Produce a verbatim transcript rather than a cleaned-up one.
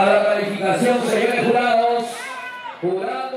a la calificación, señores jurados. Jurados.